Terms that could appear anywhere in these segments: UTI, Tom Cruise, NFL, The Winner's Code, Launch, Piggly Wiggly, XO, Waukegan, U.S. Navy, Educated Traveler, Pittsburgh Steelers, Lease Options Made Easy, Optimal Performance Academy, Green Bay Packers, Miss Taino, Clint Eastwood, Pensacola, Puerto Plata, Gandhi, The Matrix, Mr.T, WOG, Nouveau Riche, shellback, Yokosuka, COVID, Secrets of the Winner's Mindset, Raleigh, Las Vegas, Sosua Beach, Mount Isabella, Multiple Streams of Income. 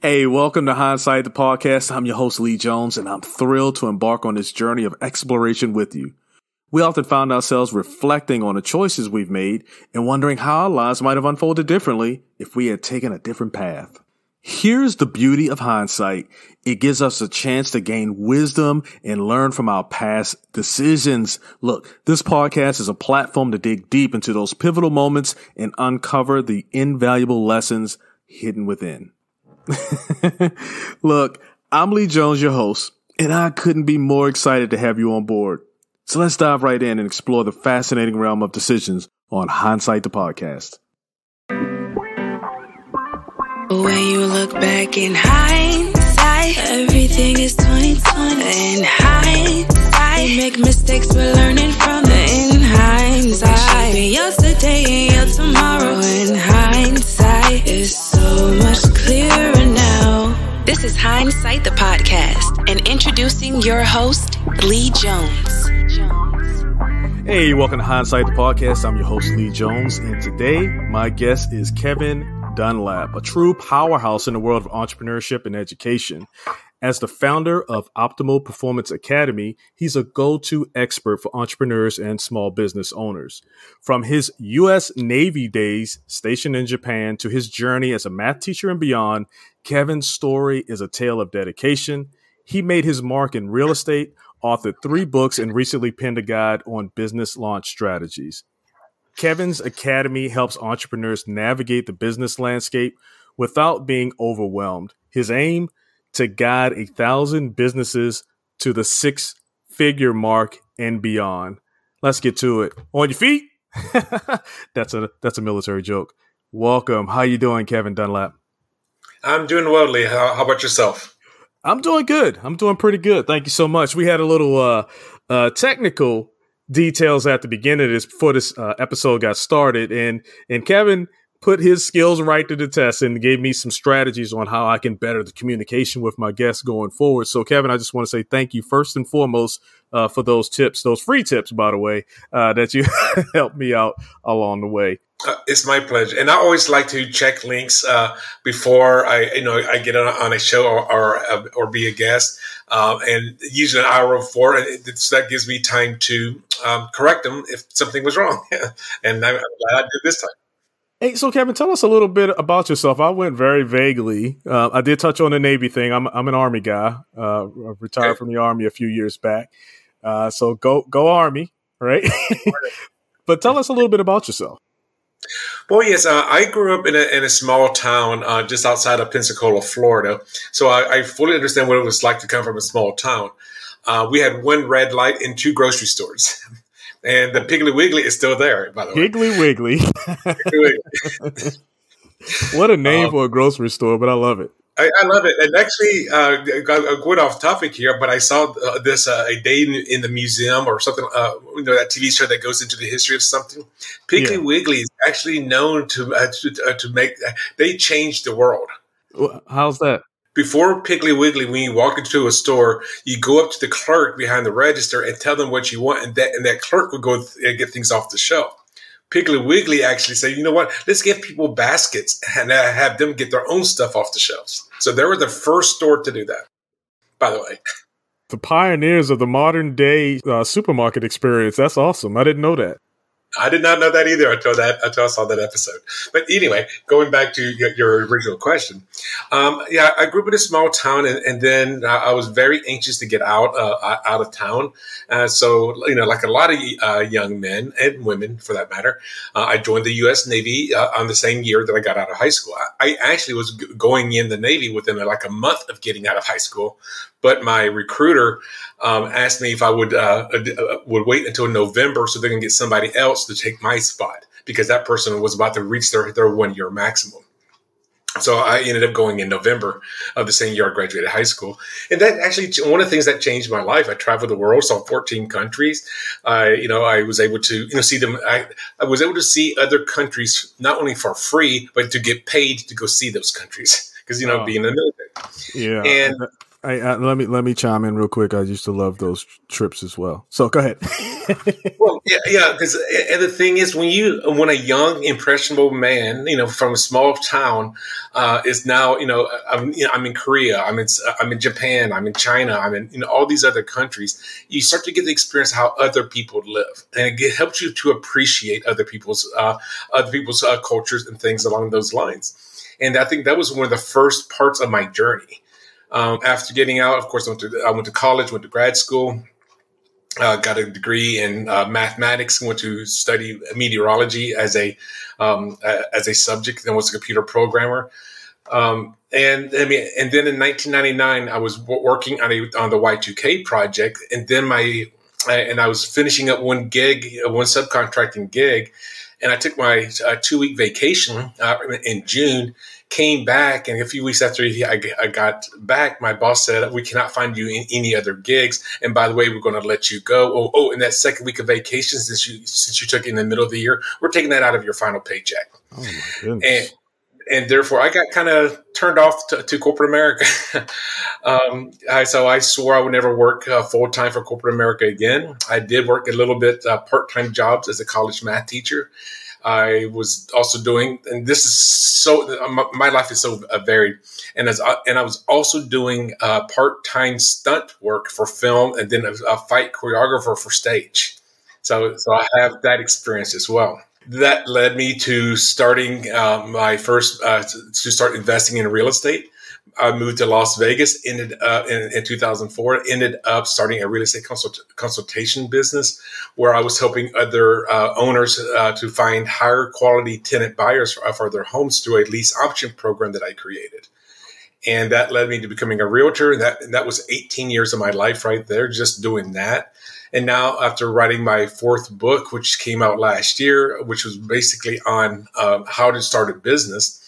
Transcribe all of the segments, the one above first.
Hey, welcome to Hindsight the Podcast. I'm your host, Lee Jones, and I'm thrilled to embark on this journey of exploration with you. We often find ourselves reflecting on the choices we've made and wondering how our lives might have unfolded differently if we had taken a different path. Here's the beauty of hindsight. It gives us a chance to gain wisdom and learn from our past decisions. Look, this podcast is a platform to dig deep into those pivotal moments and uncover the invaluable lessons hidden within. Look, I'm Lee Jones, your host, and I couldn't be more excited to have you on board. So let's dive right in and explore the fascinating realm of decisions on Hindsight the Podcast. When you look back in hindsight, everything is 2020. In hindsight, we make mistakes, we're learning from them. In hindsight, be yours today and your tomorrow. In hindsight, it's so much clearer now. This is Hindsight the Podcast, and introducing your host, Lee Jones. Hey, welcome to Hindsight the Podcast. I'm your host, Lee Jones, and today my guest is Kevin Dunlap, a true powerhouse in the world of entrepreneurship and education. As the founder of Optimal Performance Academy, he's a go-to expert for entrepreneurs and small business owners. From his U.S. Navy days stationed in Japan to his journey as a math teacher and beyond, Kevin's story is a tale of dedication. He made his mark in real estate, authored 3 books, and recently penned a guide on business launch strategies. Kevin's academy helps entrepreneurs navigate the business landscape without being overwhelmed. His aim, to guide 1,000 businesses to the 6-figure mark and beyond. Let's get to it. On your feet. That's a military joke. Welcome. How you doing, Kevin Dunlap? I'm doing well, Lee. How about yourself? I'm doing good. I'm doing pretty good. Thank you so much. We had a little technical details at the beginning of this before this episode got started, and Kevin put his skills right to the test and gave me some strategies on how I can better the communication with my guests going forward. So Kevin, I just want to say thank you first and foremost for those tips, those free tips, by the way, that you helped me out along the way. It's my pleasure. And I always like to check links before I get on a show or be a guest, and usually an hour before, so that gives me time to correct them if something was wrong. And I'm glad I did this time. Hey, so Kevin, tell us a little bit about yourself. I went very vaguely. I did touch on the Navy thing. I'm an Army guy. I retired from the Army a few years back. So go Army, right? But tell us a little bit about yourself. Well, yes, I grew up in a small town just outside of Pensacola, Florida. So I fully understand what it was like to come from a small town. We had one red light and 2 grocery stores. And the Piggly Wiggly is still there, by the way. Piggly Wiggly. What a name for a grocery store, but I love it. I love it. And actually, I'm going off topic here, but I saw this a day in the museum or something, that TV show that goes into the history of something. Piggly Wiggly is actually known to make – they changed the world. How's that? Before Piggly Wiggly, when you walk into a store, you go up to the clerk behind the register and tell them what you want, and that clerk will go get things off the shelf. Piggly Wiggly actually said, you know what, let's give people baskets and have them get their own stuff off the shelves. So they were the first store to do that, by the way. The pioneers of the modern day supermarket experience. That's awesome. I didn't know that. I did not know that either until I saw that episode. But anyway, going back to your original question, I grew up in a small town, and then I was very anxious to get out of town. So, like a lot of young men and women, for that matter, I joined the U.S. Navy on the same year that I got out of high school. I actually was going in the Navy within like a month of getting out of high school. But my recruiter asked me if I would wait until November so they can get somebody else to take my spot, because that person was about to reach their 1-year maximum. So I ended up going in November of the same year I graduated high school. And that actually, one of the things that changed my life, I traveled the world, saw 14 countries. I was able to, see them. I was able to see other countries, not only for free, but to get paid to go see those countries, because, being in the military. Yeah. And let me chime in real quick. I used to love those trips as well. So go ahead. Well, yeah. Because the thing is, when a young impressionable man, from a small town, is now, I'm in Korea, I'm in Japan, I'm in China, I'm in all these other countries. You start to get the experience how other people live, and it helps you to appreciate other people's cultures and things along those lines. And I think that was one of the first parts of my journey. After getting out, of course, I went to college, went to grad school. Got a degree in mathematics, went to study meteorology as a subject, then was a computer programmer. And then in 1999, I was working on the Y2K project, and then I was finishing up one subcontracting gig, and I took my 2-week vacation in June. Came back, and a few weeks after I got back, my boss said, "We cannot find you in any other gigs. And by the way, we're going to let you go. Oh, and that second week of vacation since you took it in the middle of the year, we're taking that out of your final paycheck." Oh my goodness. And therefore, I got kind of turned off to corporate America. So I swore I would never work full time for corporate America again. I did work a little bit part time jobs as a college math teacher. I was also doing, and this is so, my life is so varied. And I was also doing part-time stunt work for film, and then a fight choreographer for stage. So I have that experience as well. That led me to starting to start investing in real estate. I moved to Las Vegas, ended up in 2004, ended up starting a real estate consultation business where I was helping other owners to find higher quality tenant buyers for their homes through a lease option program that I created. And that led me to becoming a realtor. That was 18 years of my life right there, just doing that. And now, after writing my fourth book, which came out last year, which was basically on how to start a business,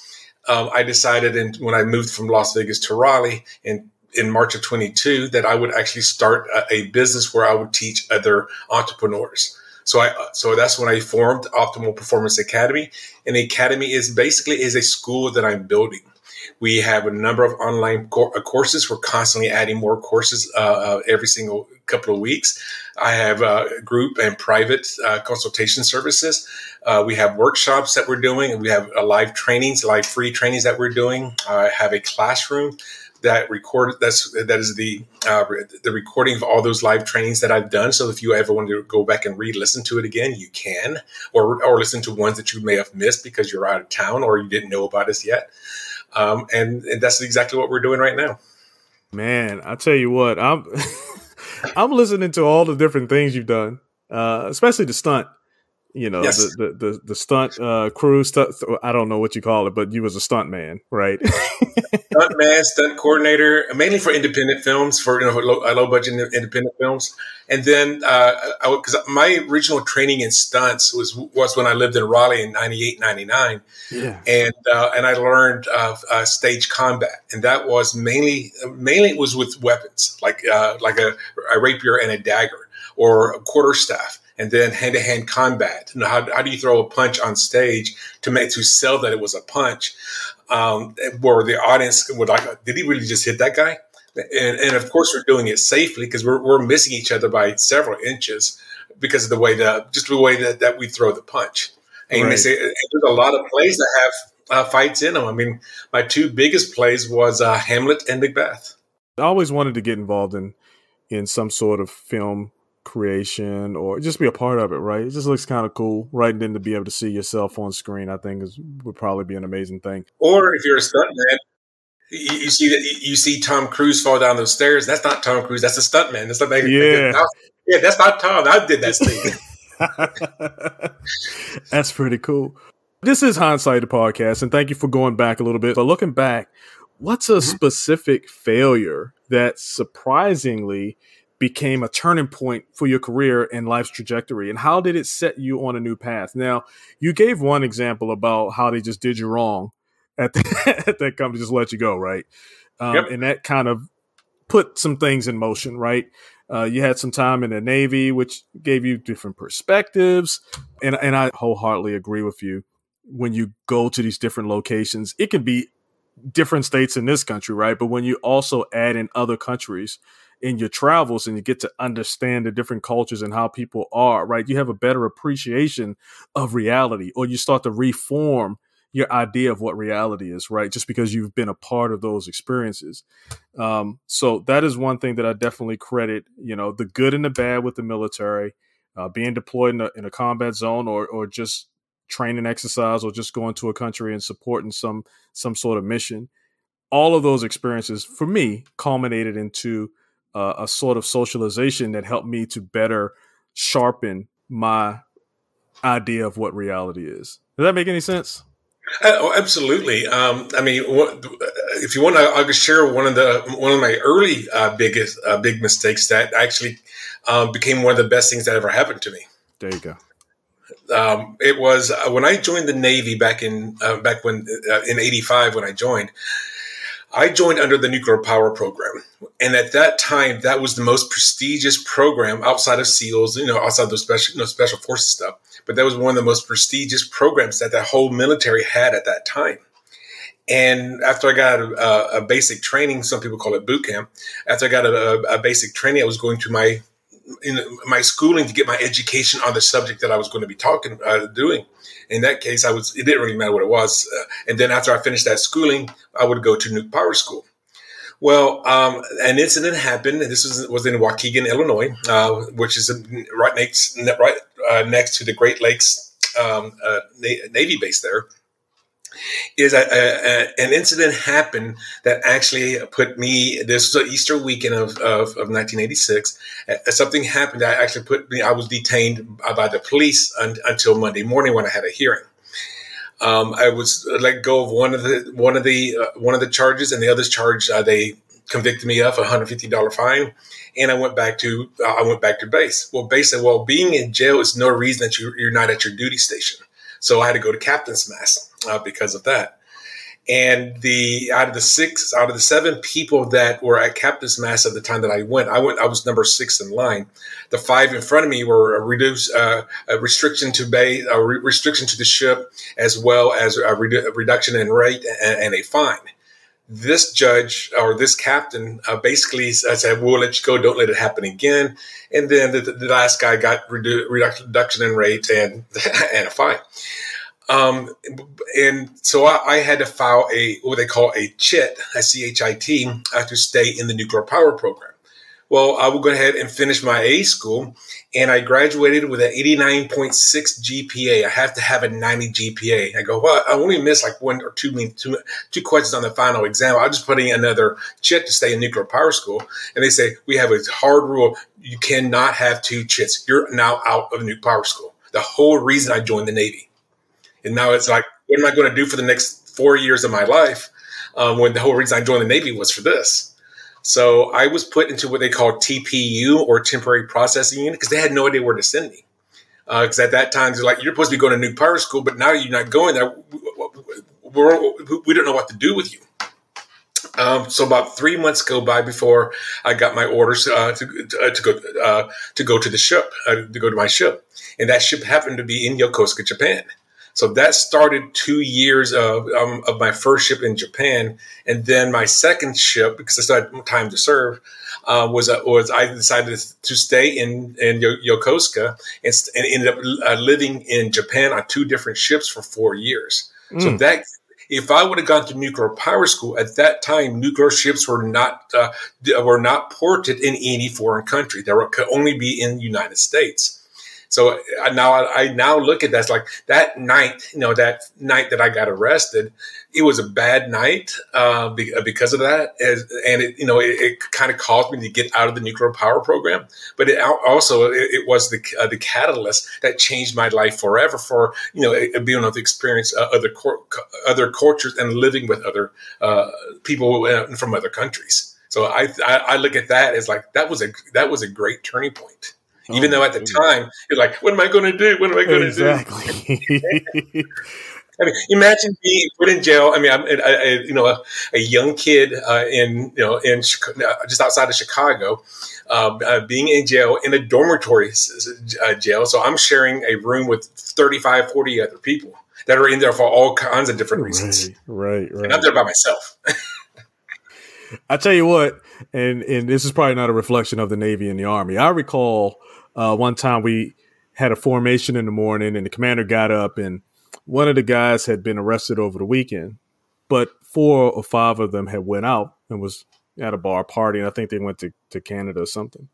I decided when I moved from Las Vegas to Raleigh in March of 22 that I would actually start a business where I would teach other entrepreneurs. So that's when I formed Optimal Performance Academy. And the academy is basically a school that I'm building. We have a number of online courses. We're constantly adding more courses every single couple of weeks. I have group and private consultation services. We have workshops that we're doing, and we have live free trainings that we're doing. I have a classroom that is the recording of all those live trainings that I've done. So if you ever want to go back and re-listen to it again, you can, or listen to ones that you may have missed because you're out of town or you didn't know about us yet. And that's exactly what we're doing right now. Man, I tell you what, I'm I'm listening to all the different things you've done, especially the stunt. Yes. the stunt crew stuff. I don't know what you call it, but you was a stunt man, right? Stunt man, stunt coordinator, mainly for independent films, for low budget independent films. And then because my original training in stunts was when I lived in Raleigh in '98, '99, yeah. And I learned stage combat, and that was mainly it was with weapons like a rapier and a dagger or a quarterstaff. And then hand-to-hand combat. How do you throw a punch on stage to sell that it was a punch, where the audience would like, did he really just hit that guy? And of course, we're doing it safely because we're missing each other by several inches because of the way that we throw the punch. And right. There's a lot of plays that have fights in them. I mean, my two biggest plays was Hamlet and Macbeth. I always wanted to get involved in some sort of film creation or just be a part of it, right? It just looks kind of cool, right? And then to be able to see yourself on screen, I think would probably be an amazing thing. Or if you're a stuntman, you see Tom Cruise fall down those stairs. That's not Tom Cruise. That's a stuntman. That's not that. Yeah, that's not Tom. I did that scene. That's pretty cool. This is Hindsight the Podcast, and thank you for going back a little bit. But looking back, what's a specific failure that surprisingly became a turning point for your career and life's trajectory, and how did it set you on a new path? Now, you gave one example about how they just did you wrong at that company, just let you go, right? Yep. And that kind of put some things in motion, right? You had some time in the Navy, which gave you different perspectives, and I wholeheartedly agree with you. When you go to these different locations, it can be different states in this country, right? But when you also add in other countries, in your travels and you get to understand the different cultures and how people are, right? You have a better appreciation of reality, or you start to reform your idea of what reality is, right? Just because you've been a part of those experiences. So that is one thing that I definitely credit, you know, the good and the bad with the military, being deployed in a combat zone, or just train and exercise, or just going to a country and supporting some sort of mission. All of those experiences for me culminated into a sort of socialization that helped me to better sharpen my idea of what reality is. Does that make any sense? Oh, absolutely. I mean, if you want, I'll just share one of my early big mistakes that actually became one of the best things that ever happened to me. There you go. It was when I joined the Navy back in '85. When I joined under the nuclear power program, and at that time, that was the most prestigious program outside of SEALs. You know, outside those special, you know, special forces stuff. But that was one of the most prestigious programs that the whole military had at that time. And after I got a basic training, some people call it boot camp. After I got a basic training, I was going to my schooling to get my education on the subject that I was going to be doing. In that case, it didn't really matter what it was. And then after I finished that schooling, I would go to nuke power school. Well, an incident happened, and this was in Waukegan, Illinois, which is right next to the Great Lakes Navy base. There is an incident happened that actually put me. This was an Easter weekend of 1986. Something happened that actually put me. I was detained by the police until Monday morning when I had a hearing. I was let go of one of the charges, and the other charge they convicted me of $150 fine, and I went back to base. Well, base said, "Well, being in jail is no reason that you're not at your duty station." So I had to go to captain's mess because of that. And out of the seven people that were at captain's mess at the time that I went, I was number 6 in line. The 5 in front of me were a restriction to bay, a restriction to the ship, as well as a reduction in rate and a fine. This judge or this captain basically said, "We'll let you go. Don't let it happen again." And then the last guy got reduction in rate and a fine. And so I had to file what they call a CHIT, a CHIT, to stay in the nuclear power program. Well, I will go ahead and finish my A school, and I graduated with an 89.6 GPA. I have to have a 90 GPA. I go, well, I only missed like one or two questions on the final exam. I'll just put in another chit to stay in nuclear power school. And they say, we have a hard rule. You cannot have 2 chits. You're now out of nuclear power school. The whole reason I joined the Navy. And now it's like, what am I going to do for the next 4 years of my life when the whole reason I joined the Navy was for this? So I was put into what they call TPU, or temporary processing unit, because they had no idea where to send me. Because at that time, they're like, you're supposed to be going to nuke power school, but now you're not going there. We don't know what to do with you. So about 3 months go by before I got my orders to go to the ship, to go to my ship. And that ship happened to be in Yokosuka, Japan. So that started 2 years of my first ship in Japan, and then my second ship, because I still had time to serve, was I decided to stay in Yokosuka and ended up living in Japan on 2 different ships for 4 years. Mm. So that if I would have gone to nuclear power school at that time, nuclear ships were not ported in any foreign country. They could only be in the United States. So I now look at that like that night that I got arrested, it was a bad night because of that, and it kind of caused me to get out of the nuclear power program. But it also was the catalyst that changed my life forever for being able to experience other cultures and living with other people from other countries. So I look at that as like that was a great turning point. Even though at the time, you're like, what am I going to do? What am I going to do? Exactly. I mean, imagine being put in jail. I mean, I'm a young kid in just outside of Chicago, being in jail in a dormitory jail. So I'm sharing a room with 35, 40 other people that are in there for all kinds of different reasons. Right. And I'm there by myself. I tell you what, and this is probably not a reflection of the Navy and the Army. I recall one time we had a formation in the morning and the commander got up and one of the guys had been arrested over the weekend, but 4 or 5 of them had went out and was at a bar party. And I think they went to Canada or something.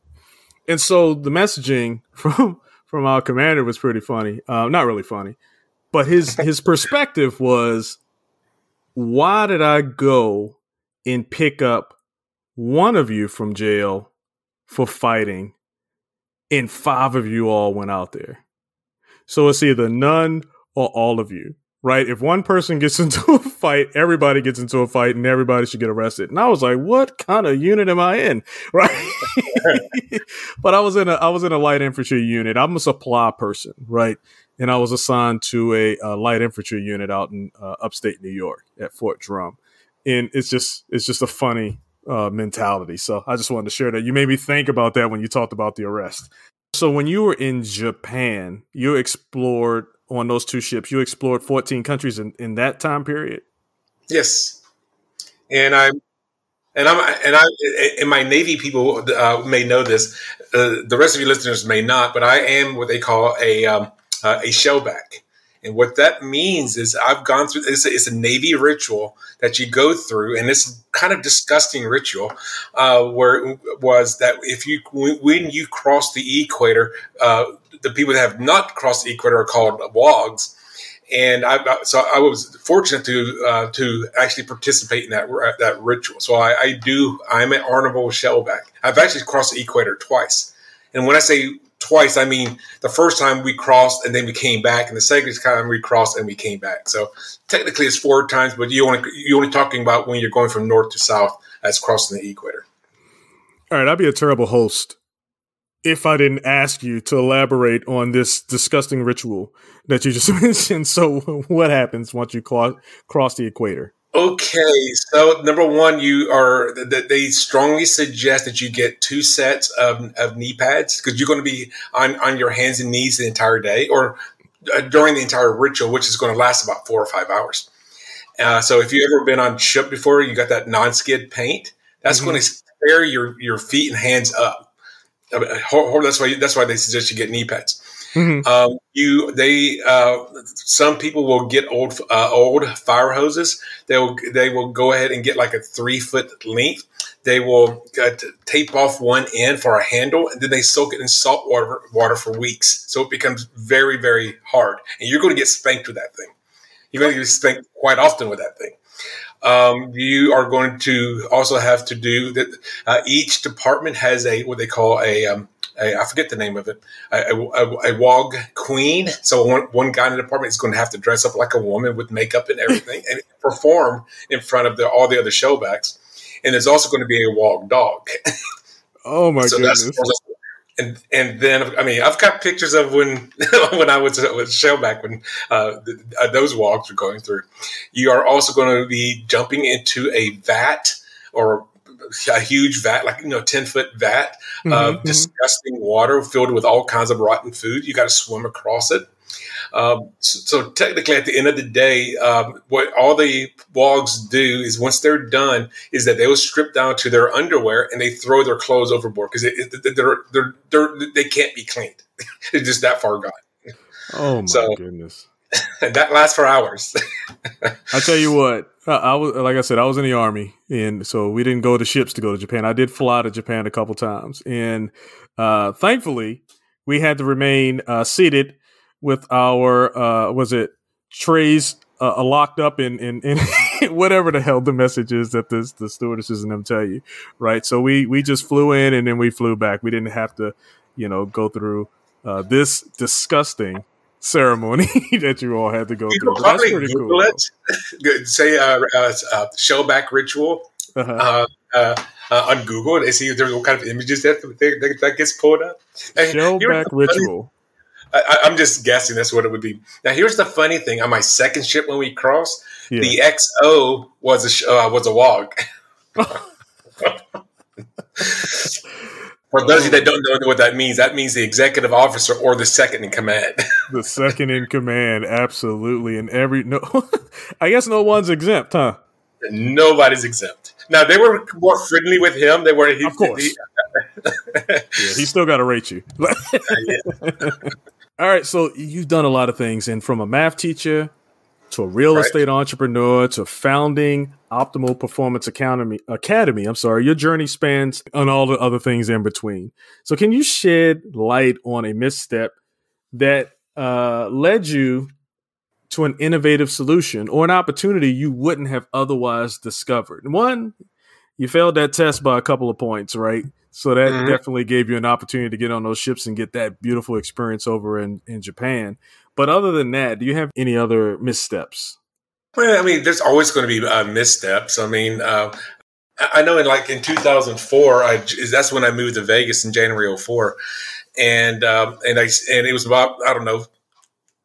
And so the messaging from our commander was pretty funny. Not really funny, but his perspective was, why did I go and pick up one of you from jail for fighting and 5 of you all went out there? So it's either none or all of you, right? If one person gets into a fight, everybody gets into a fight and everybody should get arrested. And I was like, what kind of unit am I in? Right. But I was in a light infantry unit. I'm a supply person. Right. And I was assigned to a light infantry unit out in upstate New York at Fort Drum. And it's just a funny mentality. So I just wanted to share that. You made me think about that when you talked about the arrest. So when you were in Japan, you explored on those 2 ships, you explored 14 countries in that time period. Yes. And my Navy people may know this. The rest of your listeners may not, but I am what they call a shellback. And what that means is I've gone through, it's a Navy ritual that you go through, and this kind of disgusting ritual where it was that when you cross the equator, the people that have not crossed the equator are called WOGs. And so I was fortunate to actually participate in that ritual. So I'm an honorable shellback. I've actually crossed the equator twice. And when I say twice, I mean the first time we crossed and then we came back, and the second time we crossed and we came back. So technically it's 4 times, but you're only talking about when you're going from north to south as crossing the equator. All right, I'd be a terrible host if I didn't ask you to elaborate on this disgusting ritual that you just mentioned. So what happens once you cross the equator? Okay, so number one, they strongly suggest that you get 2 sets of knee pads, because you're going to be on your hands and knees the entire day, or during the entire ritual, which is going to last about 4 or 5 hours. So if you've ever been on ship before, you got that non-skid paint. That's going to tear your feet and hands up. That's why they suggest you get knee pads. Some people will get old fire hoses. They will go ahead and get like a 3-foot length. They will tape off one end for a handle, and then they soak it in salt water for weeks. So it becomes very, very hard, and you're going to get spanked with that thing. You're going to get spanked quite often with that thing. You are going to also have to do that. Each department has I forget the name of it, a WOG queen. So one guy in the department is going to have to dress up like a woman with makeup and everything and perform in front of all the other showbacks. And there's also going to be a WOG dog. Oh my goodness. And then, I mean, I've got pictures of when I was a shellback, when those WOGs were going through. You are also going to be jumping into a vat, or a huge vat, like 10-foot vat of disgusting water filled with all kinds of rotten food. You got to swim across it. So technically, at the end of the day, what all the WOGs do is, once they're done, is that they will strip down to their underwear and they throw their clothes overboard, because they can't be cleaned. It's just that far gone. Oh my goodness! That lasts for hours. I tell you what. I was, like I said, I was in the Army, and so we didn't go to ships to go to Japan. I did fly to Japan a couple times, and thankfully, we had to remain seated with our trays locked up in whatever the hell the message is that the stewardesses and them tell you, right? So we just flew in and then we flew back. We didn't have to, go through this disgusting ceremony that you all had to go through. That's pretty cool. Say shellback ritual on Google. They see there's all kind of images that gets pulled up. And shellback ritual. I'm just guessing that's what it would be. Now, here's the funny thing. On my second ship, when we crossed, the XO was a WOG. For those of you that don't know what that means the executive officer, or the second in command. The second in command, absolutely. And I guess no one's exempt, huh? Nobody's exempt. Now, they were more friendly with him. They were, of course. Yeah, he still got to rate you. All right. So you've done a lot of things. And from a math teacher to a real estate entrepreneur to founding Optimal Performance Academy, your journey spans on all the other things in between. So can you shed light on a misstep that led you to an innovative solution or an opportunity you wouldn't have otherwise discovered? One, you failed that test by a couple of points, right? So that definitely gave you an opportunity to get on those ships and get that beautiful experience over in Japan. But other than that, do you have any other missteps? Well, I mean, there's always going to be missteps. I mean, I know in 2004, that's when I moved to Vegas in January '04. And it was about, I don't know,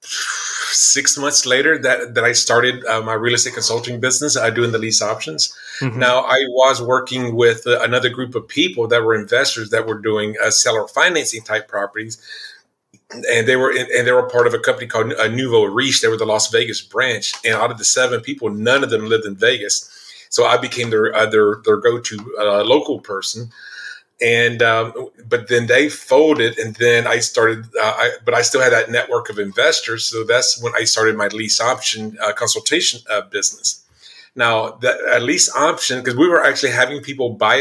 6 months later that I started my real estate consulting business, doing the lease options. Now, I was working with another group of people that were investors that were doing seller financing type properties. And they were part of a company called Nouveau Riche. They were the Las Vegas branch. And out of the 7 people, none of them lived in Vegas. So I became their go-to local person. And but then they folded, and then I started. But I still had that network of investors, so that's when I started my lease option consultation business. Now, the lease option, because we were actually having people buy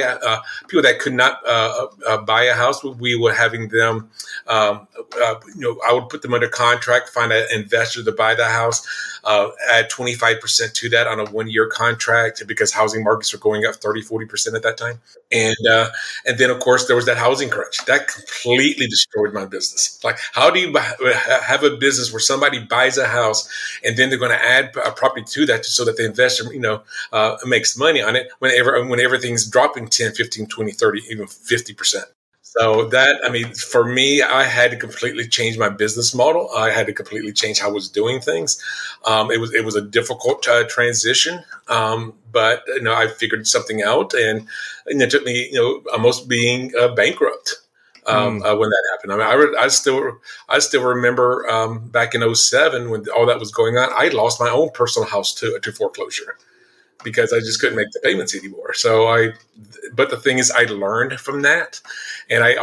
people that could not buy a house. We were having them. I would put them under contract, find an investor to buy the house, add 25% to that on a 1-year contract because housing markets were going up 30-40% at that time. And then, of course, there was that housing crunch. That completely destroyed my business. Like, how do you have a business where somebody buys a house and then they're going to add a property to that so that the investor, makes money on it when everything's dropping 10, 15, 20, 30, even 50%. So that, I mean, for me, I had to completely change my business model. I had to completely change how I was doing things. It was a difficult transition, but I figured something out, and it took me, almost being bankrupt when that happened. I mean, I still remember back in '07 when all that was going on. I lost my own personal house to foreclosure, because I just couldn't make the payments anymore. So but the thing is, I learned from that. And I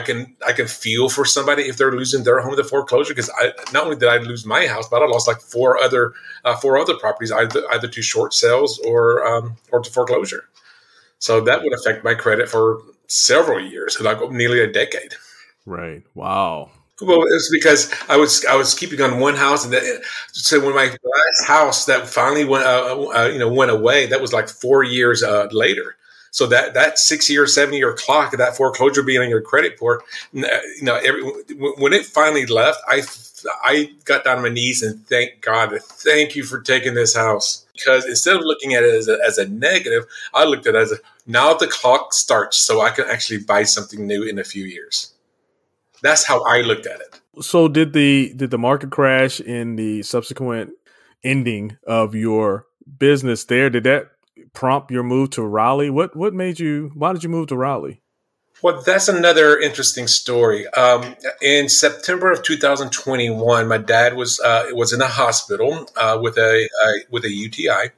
can feel for somebody if they're losing their home to foreclosure, because not only did I lose my house, but I lost like four other properties, either to short sales or to foreclosure. So that would affect my credit for several years, like nearly a decade. Right. Wow. Well, it's because I was keeping on one house, and so when my last house that finally went away, that was like 4 years later. So that 6 year, 7 year clock of that foreclosure being on your credit report, when it finally left, I got down on my knees and thank God, thank you for taking this house, because instead of looking at it as a negative, I looked at it as now the clock starts, so I can actually buy something new in a few years. That's how I looked at it. So did the market crash and the subsequent ending of your business there, did that prompt your move to Raleigh? Why did you move to Raleigh? Well, that's another interesting story. In September of 2021, my dad was in the hospital with a UTI.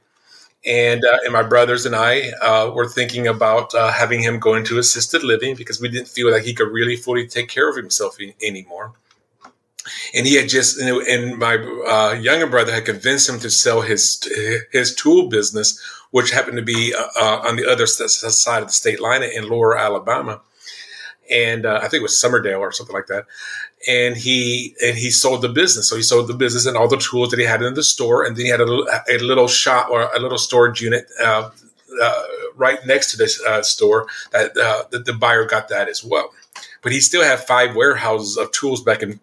And my brothers and I were thinking about having him go into assisted living, because we didn't feel like he could really fully take care of himself anymore. And my younger brother had convinced him to sell his tool business, which happened to be on the other side of the state line in Lower Alabama. And I think it was Summerdale or something like that. And he sold the business. So he sold the business and all the tools that he had in the store. And then he had a little shop or a little storage unit right next to this store that the buyer got that as well. But he still had 5 warehouses of tools back in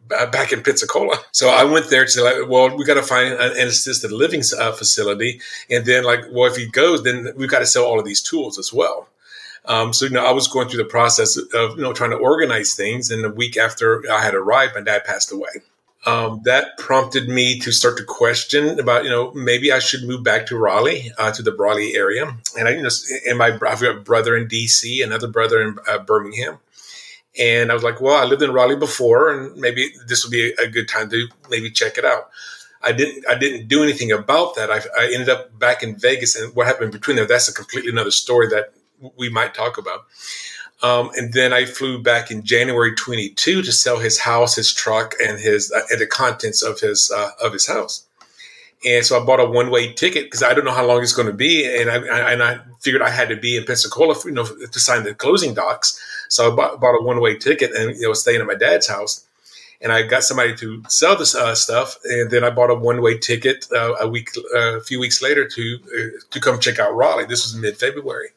Pensacola. So I went there to say, we got to find an assisted living facility. And then if he goes, then we've got to sell all of these tools as well. I was going through the process of, trying to organize things. And the week after I had arrived, my dad passed away. That prompted me to start to question about, maybe I should move back to Raleigh, to the Raleigh area. And I've got a brother in D.C., another brother in Birmingham. And I was like, I lived in Raleigh before, and maybe this would be a good time to maybe check it out. I didn't do anything about that. I ended up back in Vegas, and what happened between there, that's a completely another story that we might talk about. And then I flew back in January 22 to sell his house, his truck, and the contents of his house. And so I bought a one-way ticket because I don't know how long it's going to be, and I figured I had to be in Pensacola, to sign the closing docs. So I bought a one-way ticket and was staying at my dad's house. And I got somebody to sell this stuff, and then I bought a one-way ticket a few weeks later to come check out Raleigh. This was mid-February.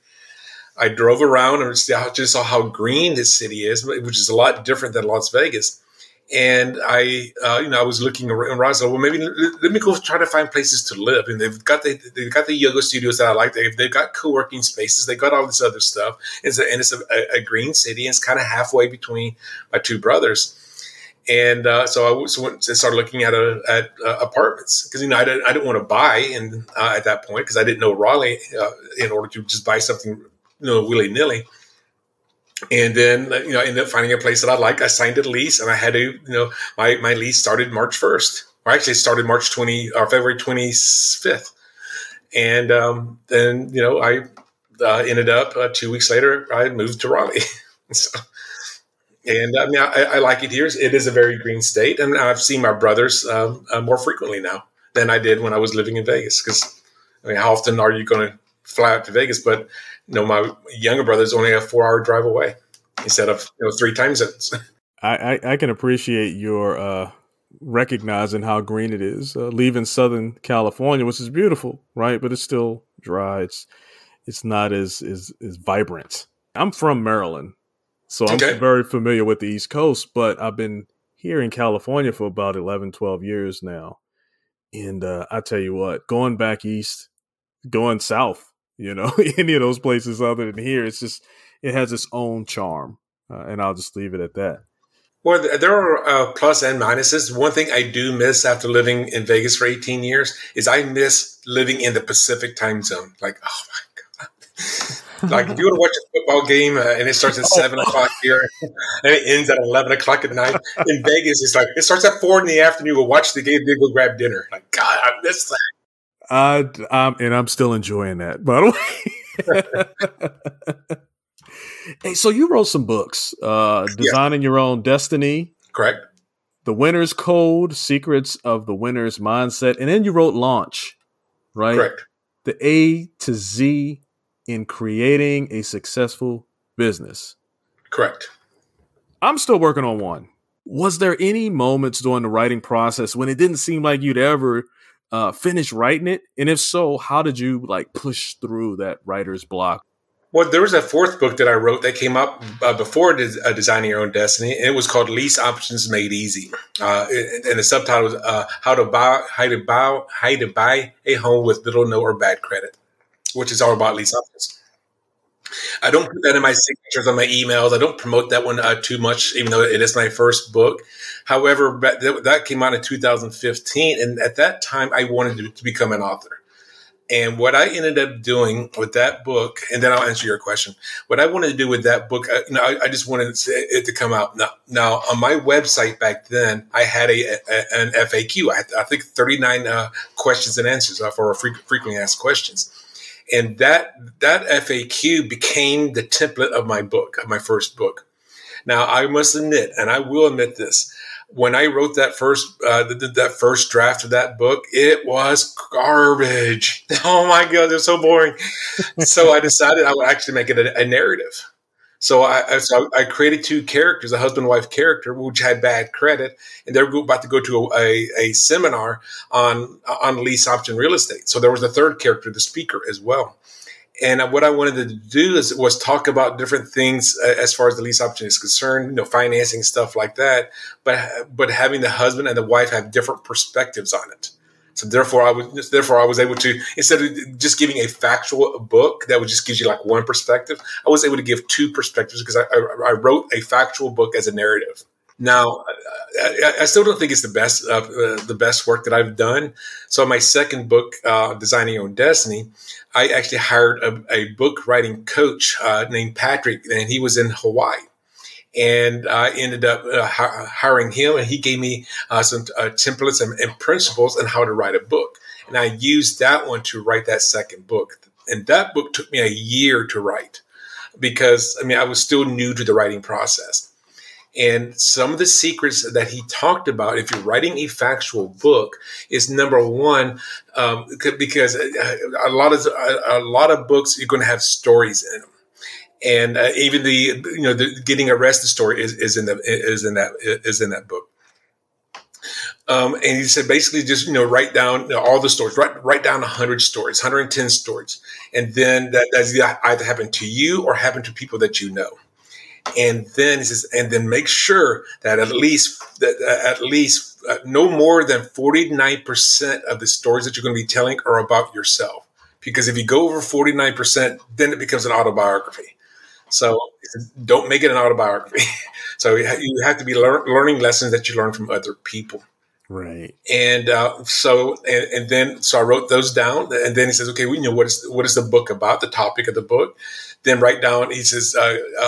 I drove around and just saw how green this city is, which is a lot different than Las Vegas. And I was looking around. I said, "Well, maybe let me go try to find places to live." And they've got the yoga studios that I like. They've got co-working spaces. They got all this other stuff. It's a green city. And it's kind of halfway between my two brothers. And so I went and started looking at apartments because I didn't want to buy at that point because I didn't know Raleigh in order to just buy something willy nilly. And then I ended up finding a place that I like. I signed a lease, and I had to my lease started March 1st, or actually started February 25th, and then I ended up 2 weeks later I moved to Raleigh. So. And I mean, I like it here. It is a very green state, and I've seen my brothers more frequently now than I did when I was living in Vegas. Because I mean, how often are you going to fly out to Vegas? But my younger brother's only a 4-hour drive away instead of 3 time zones. I can appreciate your recognizing how green it is. Leaving Southern California, which is beautiful, right? But it's still dry. It's not as vibrant. I'm from Maryland. So I'm very familiar with the East Coast, but I've been here in California for about 11, 12 years now. And I tell you what, going back east, going south, any of those places other than here, it has its own charm. And I'll just leave it at that. Well, there are plus and minuses. One thing I do miss after living in Vegas for 18 years is I miss living in the Pacific time zone. Like, oh, my God. Like if you want to watch a football game and it starts at 7 o'clock here and it ends at 11 o'clock at night in Vegas, it's like it starts at 4 in the afternoon. We'll watch the game, then go grab dinner. Like God, I miss that. And I'm still enjoying that. By the way, hey, so you wrote some books, Designing Your Own Destiny, correct? The Winner's Code, Secrets of the Winner's Mindset, and then you wrote Launch, right? Correct. The A to Z. In creating a successful business. Correct. I'm still working on one. Was there any moments during the writing process when it didn't seem like you'd ever finish writing it? And if so, how did you push through that writer's block? Well, there was a fourth book that I wrote that came up before Designing Your Own Destiny. And it was called Lease Options Made Easy. And the subtitle was How to Buy a Home with Little, No, or Bad Credit. Which is all about lease options. I don't put that in my signatures on my emails. I don't promote that one too much, even though it is my first book. However, that came out in 2015. And at that time, I wanted to become an author. And what I ended up doing with that book, and then I'll answer your question. What I wanted to do with that book, I just wanted it to come out. Now, on my website back then, I had an FAQ. I had, I think, 39 questions and answers for frequently asked questions. And that FAQ became the template of my book, of my first book. Now, I must admit, and I will admit this, when I wrote that first draft of that book, it was garbage. Oh, my God, they're so boring. So I decided I would actually make it a narrative. So I created two characters, a husband-wife character, which had bad credit, and they were about to go to a seminar on lease option real estate. So there was a third character, the speaker, as well. And what I wanted to do was talk about different things as far as the lease option is concerned, financing, stuff like that, but having the husband and the wife have different perspectives on it. So therefore I was able to, instead of just giving a factual book that would just give you one perspective, I was able to give two perspectives because I wrote a factual book as a narrative. Now, I still don't think it's the best work that I've done. So my second book, Designing Your Own Destiny, I actually hired a book writing coach named Patrick, and he was in Hawaii. And I ended up hiring him, and he gave me some templates and principles on how to write a book. And I used that one to write that second book. And that book took me a year to write because, I mean, I was still new to the writing process. And some of the secrets that he talked about, if you're writing a factual book, is number one, because a lot of books, you're going to have stories in them. And even the, you know, the getting arrested story is in that book. And he said, basically just, you know, write down all the stories, write down 100 stories, 110 stories. And then that's either happened to you or happened to people that you know. And then he says, and then make sure that at least no more than 49% of the stories that you're going to be telling are about yourself. Because if you go over 49%, then it becomes an autobiography. So don't make it an autobiography. So you have to be learning lessons that you learn from other people. Right. And so I wrote those down. And then he says, okay, well, you know, what is the book about, the topic of the book? Then write down, he says,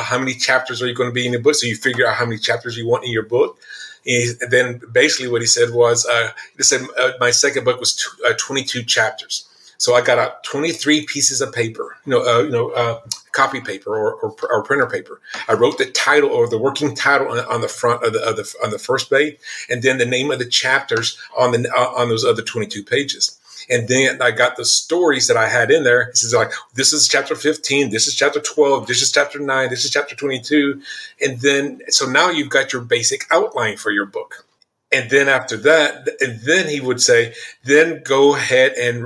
how many chapters are you going to be in the book? So you figure out how many chapters you want in your book. And then basically what he said was, he said, my second book was 22 chapters. So I got out 23 pieces of paper, copy paper or printer paper. I wrote the title or the working title on the front on the first page, and then the name of the chapters on those other 22 pages. And then I got the stories that I had in there. This is like, this is chapter 15. This is chapter 12. This is chapter 9. This is chapter 22. And then, so now you've got your basic outline for your book. And then after that, and then he would say, then go ahead and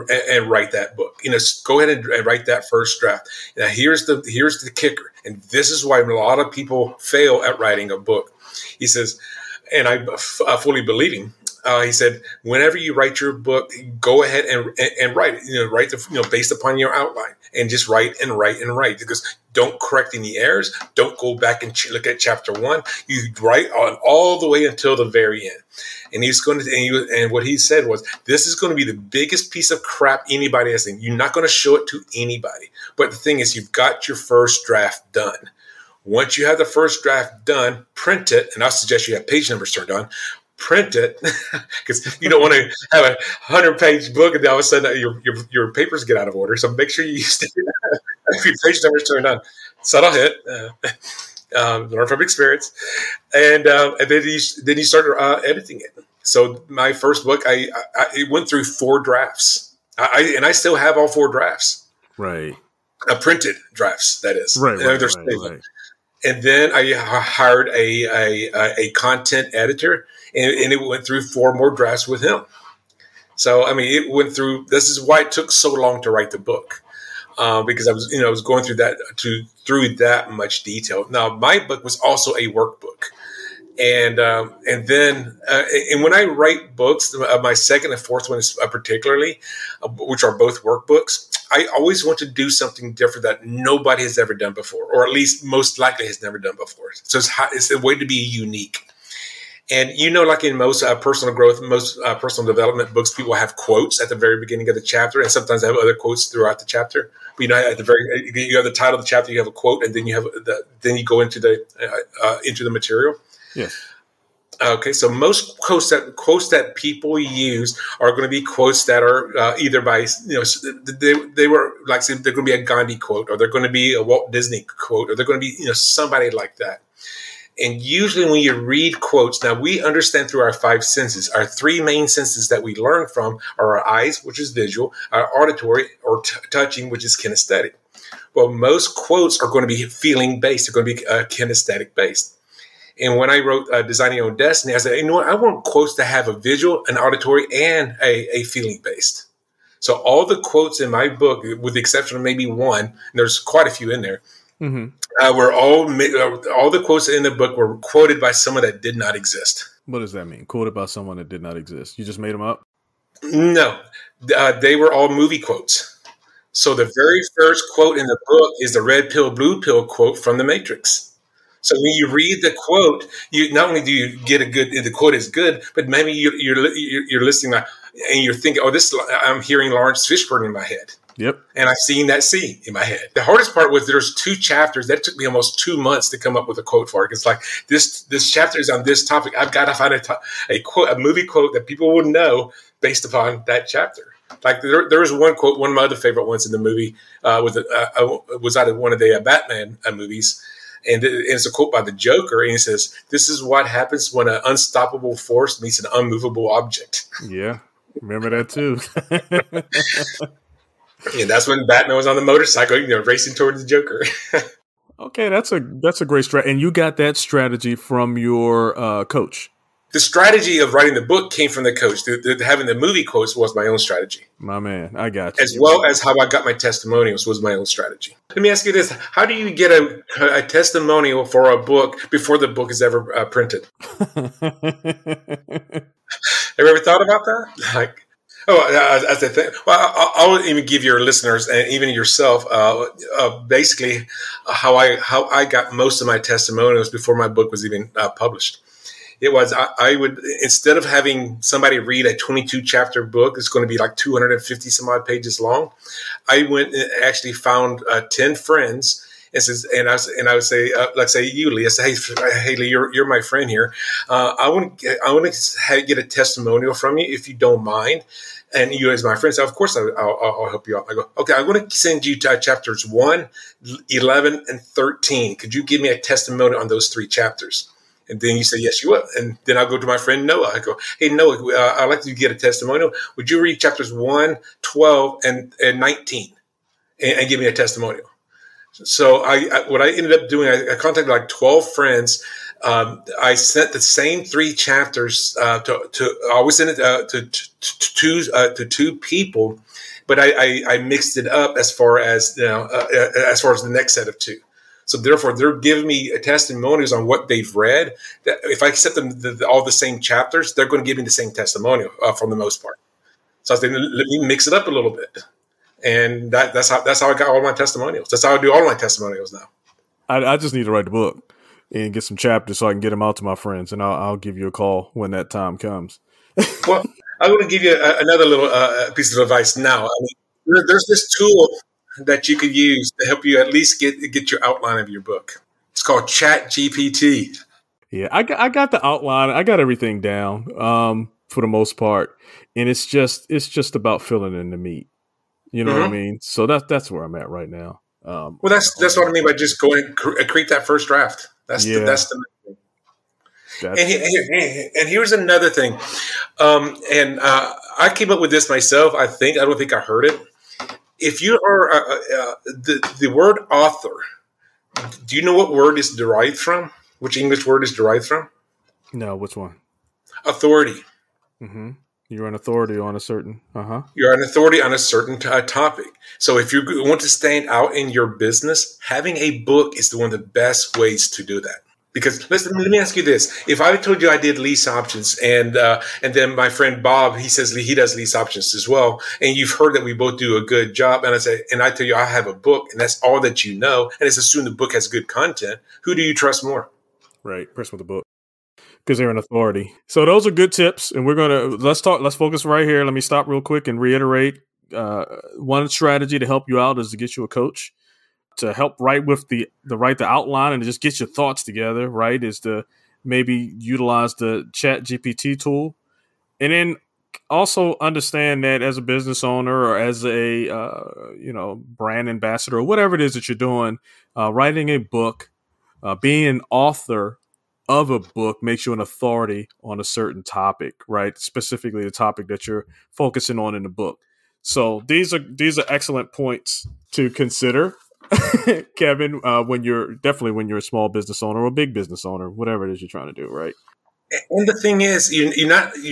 write that book. You know, go ahead and write that first draft. Now, here's the kicker. And this is why a lot of people fail at writing a book. He says, and I fully believe him. He said, whenever you write your book, go ahead and write it, based upon your outline, and just write, because don't correct any errors. Don't go back and look at chapter one. You write on all the way until the very end. And what he said was, this is going to be the biggest piece of crap anybody has seen. You're not going to show it to anybody. But the thing is, you've got your first draft done. Once you have the first draft done, print it. And I suggest you have page numbers turned on. Print it, because you don't want to have 100-page book and all of a sudden your papers get out of order. So make sure you stay if your page numbers turned on. Subtle hit, learn from experience, and then you started editing it. So my first book, it went through 4 drafts, and I still have all 4 drafts. Right, printed drafts. That is right. Right. And then I hired a content editor, and it went through 4 more drafts with him. So, I mean, it went through. This is why it took so long to write the book, because I was going through that much detail. Now, my book was also a workbook, and when I write books, my second and fourth one is particularly, which are both workbooks. I always want to do something different that nobody has ever done before, or at least most likely has never done before. So it's a way to be unique. And, like in most personal growth, most personal development books, people have quotes at the very beginning of the chapter, and sometimes they have other quotes throughout the chapter. But, you have the title of the chapter, you have a quote, and then you have you go into the material. Yes. Okay, so most quotes that people use are going to be quotes that are either by, they were like, say, they're going to be a Gandhi quote, or they're going to be a Walt Disney quote, or they're going to be, somebody like that. And usually when you read quotes, now we understand through our 5 senses. Our 3 main senses that we learn from are our eyes, which is visual, our auditory or touching, which is kinesthetic. Well, most quotes are going to be feeling based. They're going to be kinesthetic based. And when I wrote Designing Your Own Destiny, I said, I want quotes that have a visual, an auditory, and a feeling based. So all the quotes in my book, with the exception of maybe one, and there's quite a few in there, were all the quotes in the book were quoted by someone that did not exist. What does that mean? Quoted by someone that did not exist? You just made them up? No. They were all movie quotes. So the very first quote in the book is the red pill, blue pill quote from The Matrix. So when you read the quote, you not only do you get the quote is good, but maybe you're listening and you're thinking, oh, I'm hearing Lawrence Fishburne in my head. Yep. And I've seen that C in my head. The hardest part was there's two chapters. That took me almost 2 months to come up with a quote for it. It's like this chapter is on this topic. I've got to find a quote, a movie quote that people will know based upon that chapter. Like there was one quote, one of my other favorite ones in the movie was out of one of the Batman movies. And it's a quote by the Joker, and he says, "This is what happens when an unstoppable force meets an unmovable object." Yeah, remember that too. Yeah, that's when Batman was on the motorcycle, you know, racing towards the Joker. Okay, that's a great strategy, and you got that strategy from your coach. The strategy of writing the book came from the coach. Having the movie quotes was my own strategy. My man, I got you. As well as how I got my testimonials was my own strategy. Let me ask you this. How do you get a testimonial for a book before the book is ever printed? Have you ever thought about that? Like, oh, as I think, well, I'll even give your listeners and even yourself basically how I got most of my testimonials before my book was even published. It was, I would, instead of having somebody read a 22-chapter book that's going to be like 250-some-odd pages long, I went and actually found 10 friends and says, and I would say, let's say you, Lee, I say, hey, Lee, you're my friend here. I want to get a testimonial from you if you don't mind. And you as my friend said, of course, I'll help you out. I go, okay, I'm going to send you to chapters 1, 11, and 13. Could you give me a testimonial on those 3 chapters? And then you say, yes, you will. And then I'll go to my friend Noah. I go, hey, Noah, I'd like to get a testimonial. Would you read chapters 1, 12, and 19 and give me a testimonial? So what I ended up doing, I contacted like 12 friends. I sent the same 3 chapters I always sent it to two people, but I mixed it up as far as, you know, as far as the next set of 2. So therefore, they're giving me testimonials on what they've read. That if I set them all the same chapters, they're going to give me the same testimonial for the most part. So I said, let me mix it up a little bit, and that's how I got all my testimonials. That's how I do all my testimonials now. I just need to write the book and get some chapters so I can get them out to my friends, and I'll give you a call when that time comes. Well, I'm going to give you another little piece of advice now. I mean, there's this tool that you could use to help you at least get your outline of your book. It's called Chat GPT. Yeah, I got the outline. I got everything down for the most part, and it's just about filling in the meat. You know what I mean? So that's where I'm at right now. Well, that's what I mean by just going and create that first draft. That's the main thing. And here's another thing, I came up with this myself. I don't think I heard it. If you are the word author, do you know what word is derived from? Which English word is derived from? No, which one? Authority. Mm-hmm. You're an authority on a certain. Uh-huh. You're an authority on a certain topic. So if you want to stand out in your business, having a book is one of the best ways to do that. Because let me ask you this: if I told you I did lease options, and then my friend Bob, he says he does lease options as well, and you've heard that we both do a good job, and I tell you I have a book, and that's all that you know, and it's assumed the book has good content. Who do you trust more? Right, person with a book, because they're an authority. So those are good tips, and let's focus right here. Let me stop real quick and reiterate: one strategy to help you out is to get you a coach to help write with the outline and just get your thoughts together, right, is to maybe utilize the Chat GPT tool. And then also understand that as a business owner or as a, brand ambassador or whatever it is that you're doing, writing a book, being an author of a book makes you an authority on a certain topic, right? Specifically the topic that you're focusing on in the book. So these are excellent points to consider. Kevin, when you're a small business owner or a big business owner, whatever it is you're trying to do, right? And the thing is, you're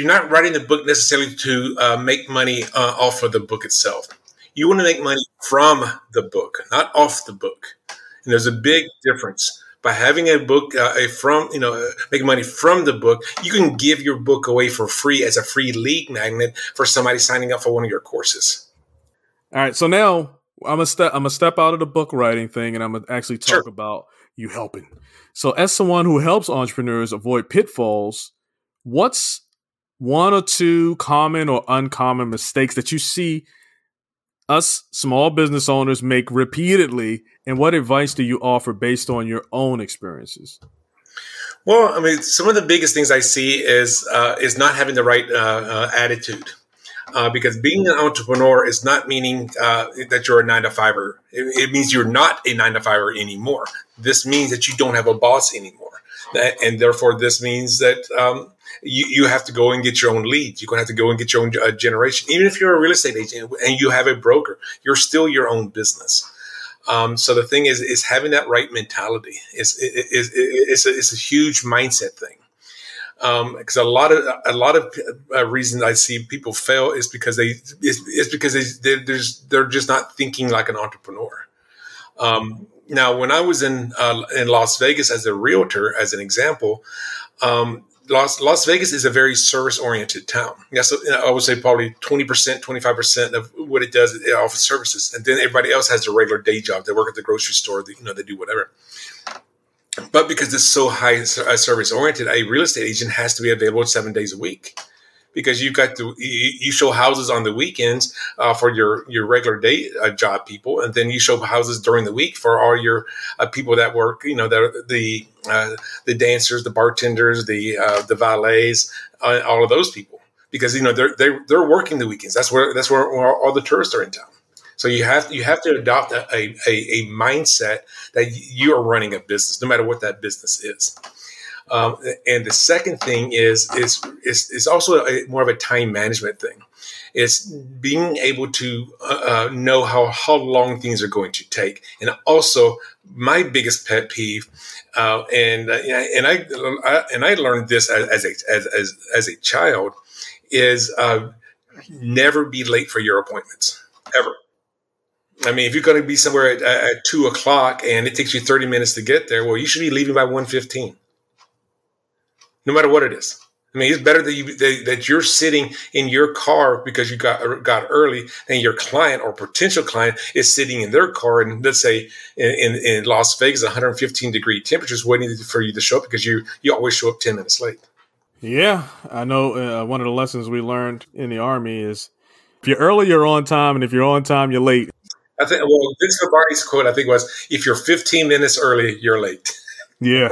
not writing the book necessarily to make money off of the book itself. You want to make money from the book, not off the book. And there's a big difference. By having a book, making money from the book, you can give your book away for free as a free lead magnet for somebody signing up for one of your courses. All right, so now I'm gonna step out of the book writing thing, and I'm gonna actually talk about you helping. So, as someone who helps entrepreneurs avoid pitfalls, what's one or two common or uncommon mistakes that you see us small business owners make repeatedly, and what advice do you offer based on your own experiences? Well, I mean, some of the biggest things I see is not having the right attitude. Because being an entrepreneur is not meaning that you're a 9-to-5-er. It means you're not a 9-to-5-er anymore. This means that you don't have a boss anymore. And therefore, this means that you have to go and get your own leads. You're going to have to go and get your own generation. Even if you're a real estate agent and you have a broker, you're still your own business. So the thing is having that right mentality. It's a huge mindset thing. Because a lot of reasons I see people fail is because they're just not thinking like an entrepreneur. Now, when I was in Las Vegas as a realtor, as an example, Las Vegas is a very service-oriented town. Yeah, so I would say probably 20%, 25% of what it does, it offers services, and then everybody else has their regular day job. They work at the grocery store. They, they do whatever. But because it's so high service oriented, a real estate agent has to be available 7 days a week, because you've got to you show houses on the weekends for your regular day job people, and then you show houses during the week for all your people that work. The dancers, the bartenders, the valets, all of those people, because they're working the weekends. That's where all the tourists are in town. So you have to adopt a mindset that you are running a business, no matter what that business is. And the second thing is also more of a time management thing. It's being able to know how long things are going to take. And also, my biggest pet peeve, and I learned this as a child, is never be late for your appointments, ever. I mean, if you're going to be somewhere at 2 o'clock and it takes you 30 minutes to get there, well, you should be leaving by 1:15, no matter what it is. I mean, it's better that you're sitting in your car because you got early, and your client or potential client is sitting in their car, and let's say in Las Vegas, 115-degree temperatures, waiting for you to show up because you always show up 10 minutes late. Yeah, I know. One of the lessons we learned in the Army is if you're early, you're on time, and if you're on time, you're late. I think, well, Vince Lombardi's quote, I think, was, if you're 15 minutes early, you're late. Yeah.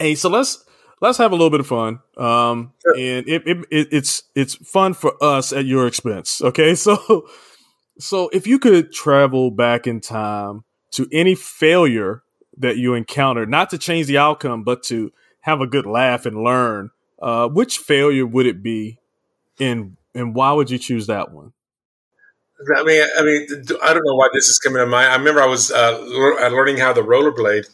Hey, so let's have a little bit of fun. Sure. And it's fun for us at your expense. Okay. So if you could travel back in time to any failure that you encountered, not to change the outcome, but to have a good laugh and learn, which failure would it be? And why would you choose that one? I mean, I don't know why this is coming to mind. I remember I was learning how to rollerblade,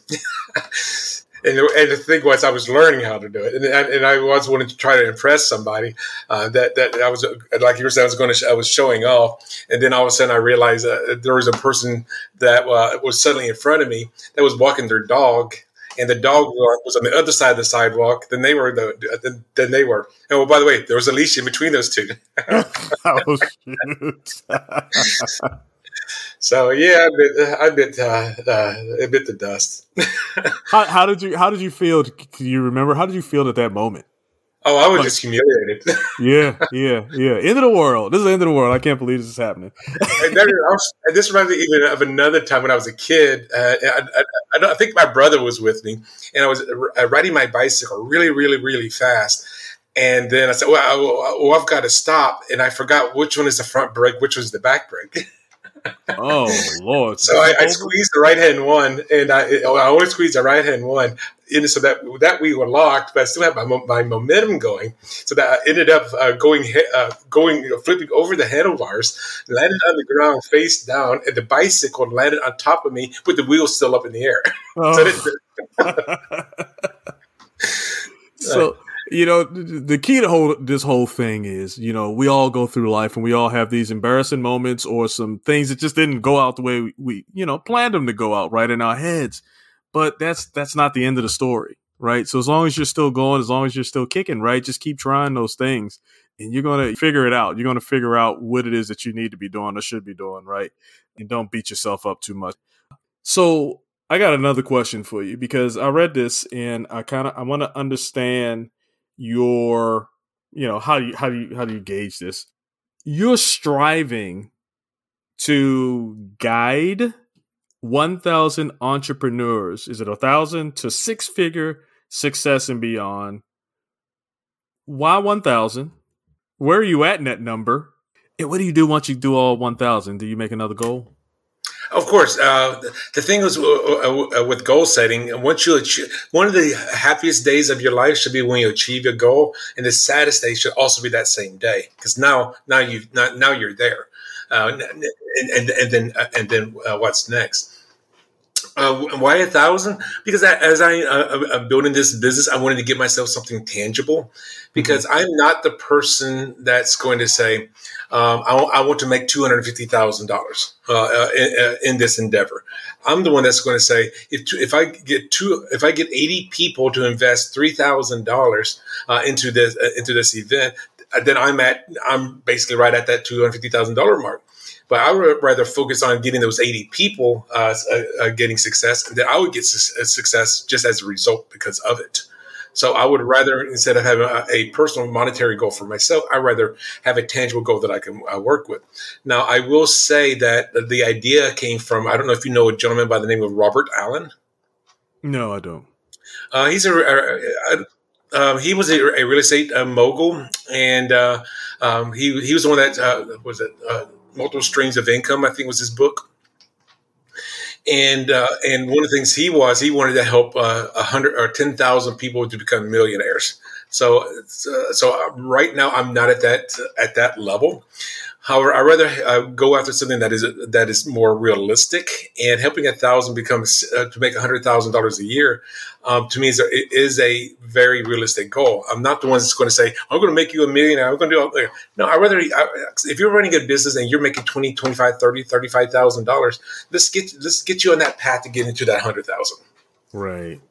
and the thing was I was learning how to do it, and I was wanting to try to impress somebody that I was, like you were saying, I was showing off, and then all of a sudden I realized there was a person that was suddenly in front of me that was walking their dog, and the dog was on the other side of the sidewalk than they were. And, well, by the way, there was a leash in between those two. Oh, shoot. So yeah, I bit the dust. How did you feel? Do you remember? How did you feel at that moment? Oh, I was just humiliated. Yeah. End of the world. This is the end of the world. I can't believe this is happening. And this reminds me even of another time when I was a kid. I think my brother was with me, and I was riding my bicycle really, really, really fast. And then I said, well, I've got to stop. And I forgot which one is the front brake, which was the back brake. Oh, Lord. So I squeezed the right-hand one, and I only squeezed the right-hand one. And so that we were locked, but I still had my momentum going. So that I ended up flipping over the handlebars, landed on the ground face down, and the bicycle landed on top of me with the wheels still up in the air. Oh. So the key to this whole thing is, we all go through life and we all have these embarrassing moments or some things that just didn't go out the way we planned them to go out, right, in our heads. But that's not the end of the story, right? So as long as you're still going, as long as you're still kicking, right, just keep trying those things, and you're going to figure it out. You're going to figure out what it is that you need to be doing or should be doing, right? And don't beat yourself up too much. So I got another question for you, because I read this and I want to understand your, how do you gauge this? You're striving to guide 1,000 entrepreneurs, is it 1,000 to six-figure success and beyond? Why 1,000? Where are you at in that number? And what do you do once you do all 1,000? Do you make another goal? Of course. The thing is with goal setting, once you achieve, one of the happiest days of your life should be when you achieve your goal, and the saddest day should also be that same day, because now you're there. And then what's next? Why 1,000? Because as I'm building this business, I wanted to give myself something tangible, because I'm not the person that's going to say, I want to make $250,000 in this endeavor. I'm the one that's going to say, if I get 80 people to invest $3,000 into this event, then I'm basically right at that $250,000 mark. But I would rather focus on getting those 80 people getting success, and then I would get success just as a result because of it. So I would rather, instead of having a personal monetary goal for myself, I'd rather have a tangible goal that I can work with. Now, I will say that the idea came from, I don't know if you know a gentleman by the name of Robert Allen. No, I don't. He was a real estate mogul, and he was the one that Multiple Streams of Income, I think, was his book. And one of the things he wanted to help 100 or 10,000 people to become millionaires. So right now I'm not at that level. However, I'd rather go after something that is more realistic, and helping 1,000 to make $100,000 a year, to me, is a very realistic goal. I'm not the one that's going to say, I'm going to make you a millionaire. I'm going to do all that. No, if you're running a business and you're making $20,000, $25,000, $30,000, $35,000, let's get you on that path to get into that $100,000. Right.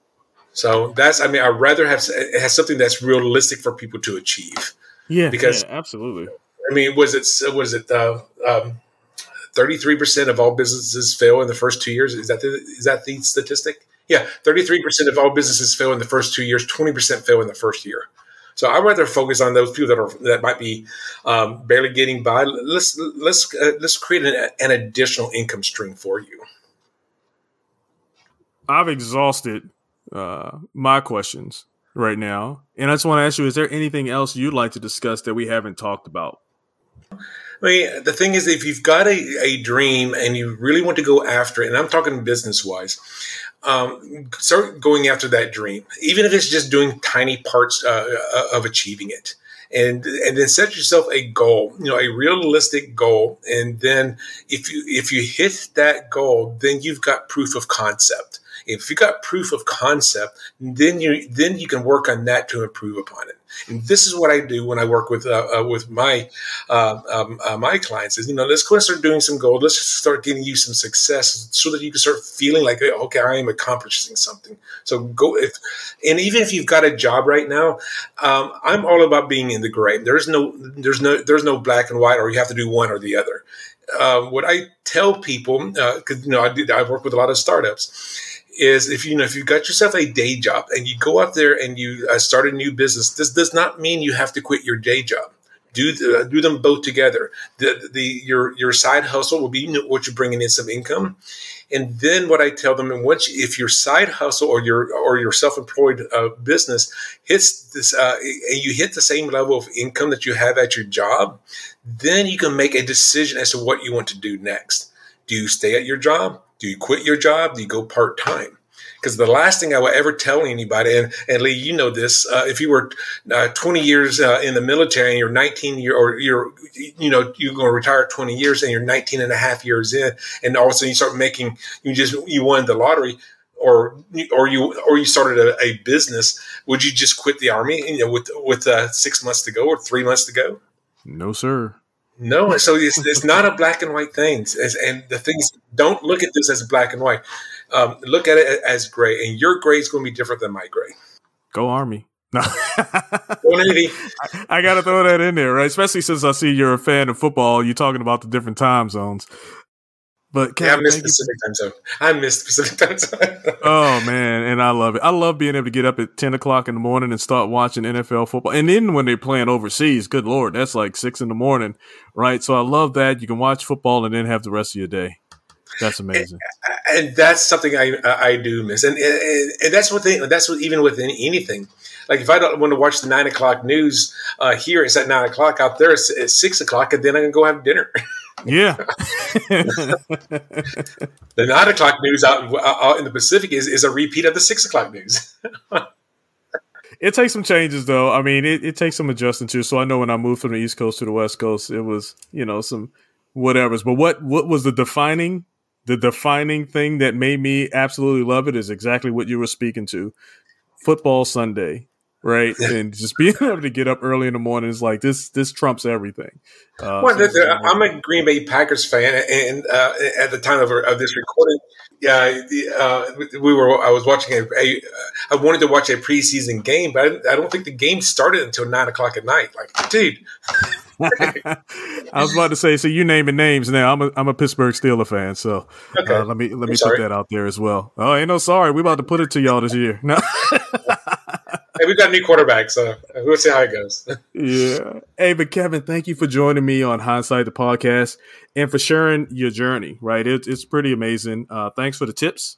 So I'd rather have something that's realistic for people to achieve. Yeah. Because absolutely. I mean, was it 33% of all businesses fail in the first 2 years? Is that the statistic? Yeah, 33% of all businesses fail in the first 2 years. 20% fail in the first year. So I'd rather focus on those people that might be barely getting by. Let's create an additional income stream for you. I've exhausted my questions right now, and I just want to ask you: is there anything else you'd like to discuss that we haven't talked about? I mean, the thing is, if you've got a dream and you really want to go after it, and I'm talking business-wise, start going after that dream, even if it's just doing tiny parts of achieving it. And then set yourself a goal, a realistic goal. And then if you hit that goal, then you've got proof of concept. If you got proof of concept, then you can work on that to improve upon it. And this is what I do when I work with my clients is, let's go and start doing some gold. Let's start getting you some success so that you can start feeling like, okay, I am accomplishing something. So even if you've got a job right now, I'm all about being in the gray. There's no black and white, or you have to do one or the other. What I tell people, because I work with a lot of startups, is if you've got yourself a day job and you go out there and you start a new business, this does not mean you have to quit your day job. Do them both together. Your side hustle will be what you're bringing in some income, and then what I tell them, and if your side hustle or your self-employed business hits this, and you hit the same level of income that you have at your job, then you can make a decision as to what you want to do next. Do you stay at your job? Do you quit your job? Do you go part-time? Because the last thing I would ever tell anybody, and Lee, you know this, if you were 20 years in the military and you're 19 years, you're going to retire at 20 years and you're 19 and a half years in, and all of a sudden you start making, you won the lottery, or you started a business, would you just quit the Army with 6 months to go or 3 months to go? No, sir. No, so it's not a black and white thing. And the things, don't look at this as black and white. Look at it as gray, and your gray is going to be different than my gray. Go Army. No. Go Navy. I got to throw that in there, right? Especially since I see you're a fan of football. You're talking about the different time zones. But Kevin, yeah, I missed Pacific time zone. I missed Pacific time zone. Oh man, and I love it. I love being able to get up at 10 o'clock in the morning and start watching NFL football. And then when they're playing overseas, good Lord, that's like 6 in the morning, right? So I love that you can watch football and then have the rest of your day. That's amazing. And that's something I do miss. And that's what even within anything. Like if I don't want to watch the 9 o'clock news, here it's at 9 o'clock. Out there it's at 6 o'clock, and then I can go have dinner. Yeah. The 9 o'clock news out in the Pacific is a repeat of the 6 o'clock news. It takes some changes, though. I mean, it takes some adjusting too. So I know when I moved from the East Coast to the West Coast, it was, you know, some whatevers. But what was the defining thing that made me absolutely love it is exactly what you were speaking to. Football Sunday, right? And just being able to get up early in the morning is like, this trumps everything. Well, I'm a Green Bay Packers fan. And at the time of this recording, yeah, I wanted to watch a preseason game, but I don't think the game started until 9 o'clock at night. Like, dude. I was about to say, so you're naming names now. I'm a Pittsburgh Steelers fan, so okay. let me put that out there as well. Oh, ain't no sorry. We're about to put it to y'all this year. No. Hey, we've got a new quarterback, so we'll see how it goes. Yeah. Hey, but Kevin, thank you for joining me on Hindsight the Podcast and for sharing your journey, right? It's pretty amazing. Thanks for the tips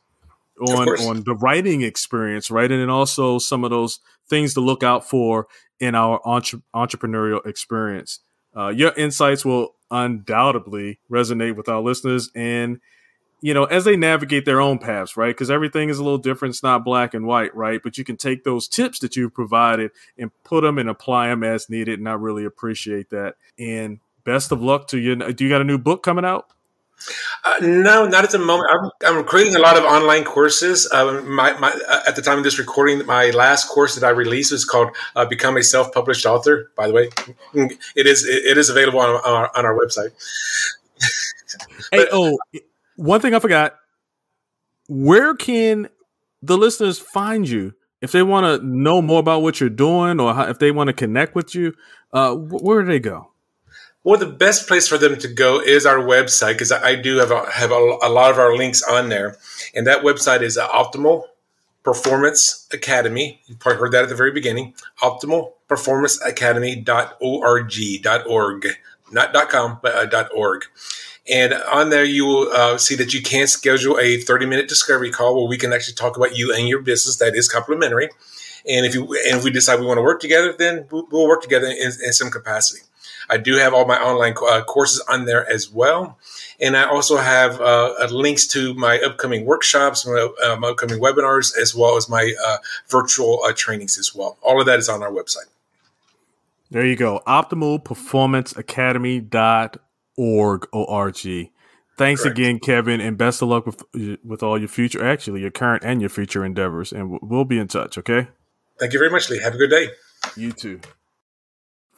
on the writing experience, right? And then also some of those things to look out for in our entrepreneurial experience. Your insights will undoubtedly resonate with our listeners and, you know, as they navigate their own paths, right? Because everything is a little different. It's not black and white, right? But you can take those tips that you've provided and put them and apply them as needed. And I really appreciate that. And best of luck to you. Do you got a new book coming out? No, not at the moment. I'm creating a lot of online courses. At the time of this recording, my last course that I released was called Become a Self-Published Author. By the way, it is available on our website. But, hey, one thing I forgot. Where can the listeners find you if they want to know more about what you're doing or if they want to connect with you? Where do they go? Well, the best place for them to go is our website, because I do have a lot of our links on there. And that website is Optimal Performance Academy. You probably heard that at the very beginning. OptimalPerformanceAcademy.org. Not .com, but .org. And on there, you will see that you can schedule a 30-minute discovery call where we can actually talk about you and your business. That is complimentary. And if we decide we want to work together, then we'll work together in some capacity. I do have all my online courses on there as well. And I also have links to my upcoming workshops, my upcoming webinars, as well as my virtual trainings as well. All of that is on our website. There you go. OptimalPerformanceAcademy.org. O-R-G. Thanks Correct. Again, Kevin, and best of luck with all your future, actually, your current and your future endeavors. And we'll be in touch, okay? Thank you very much, Lee. Have a good day. You too.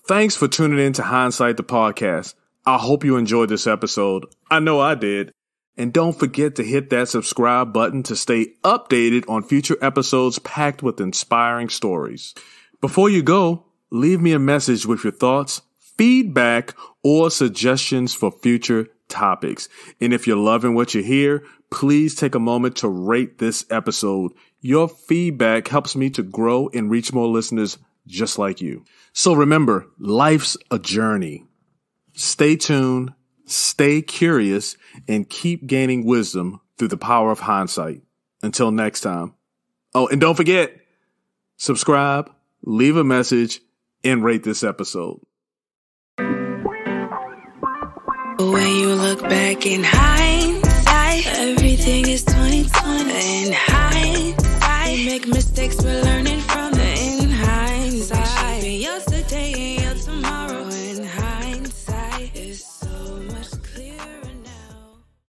Thanks for tuning in to Hindsight the Podcast. I hope you enjoyed this episode. I know I did. And don't forget to hit that subscribe button to stay updated on future episodes packed with inspiring stories. Before you go, leave me a message with your thoughts, feedback, or suggestions for future topics. And if you're loving what you hear, please take a moment to rate this episode. Your feedback helps me to grow and reach more listeners just like you. So remember, life's a journey. Stay tuned, stay curious, and keep gaining wisdom through the power of hindsight. Until next time. Oh, and don't forget, subscribe, leave a message, and rate this episode. When you look back in hindsight, everything is 2020 and hindsight.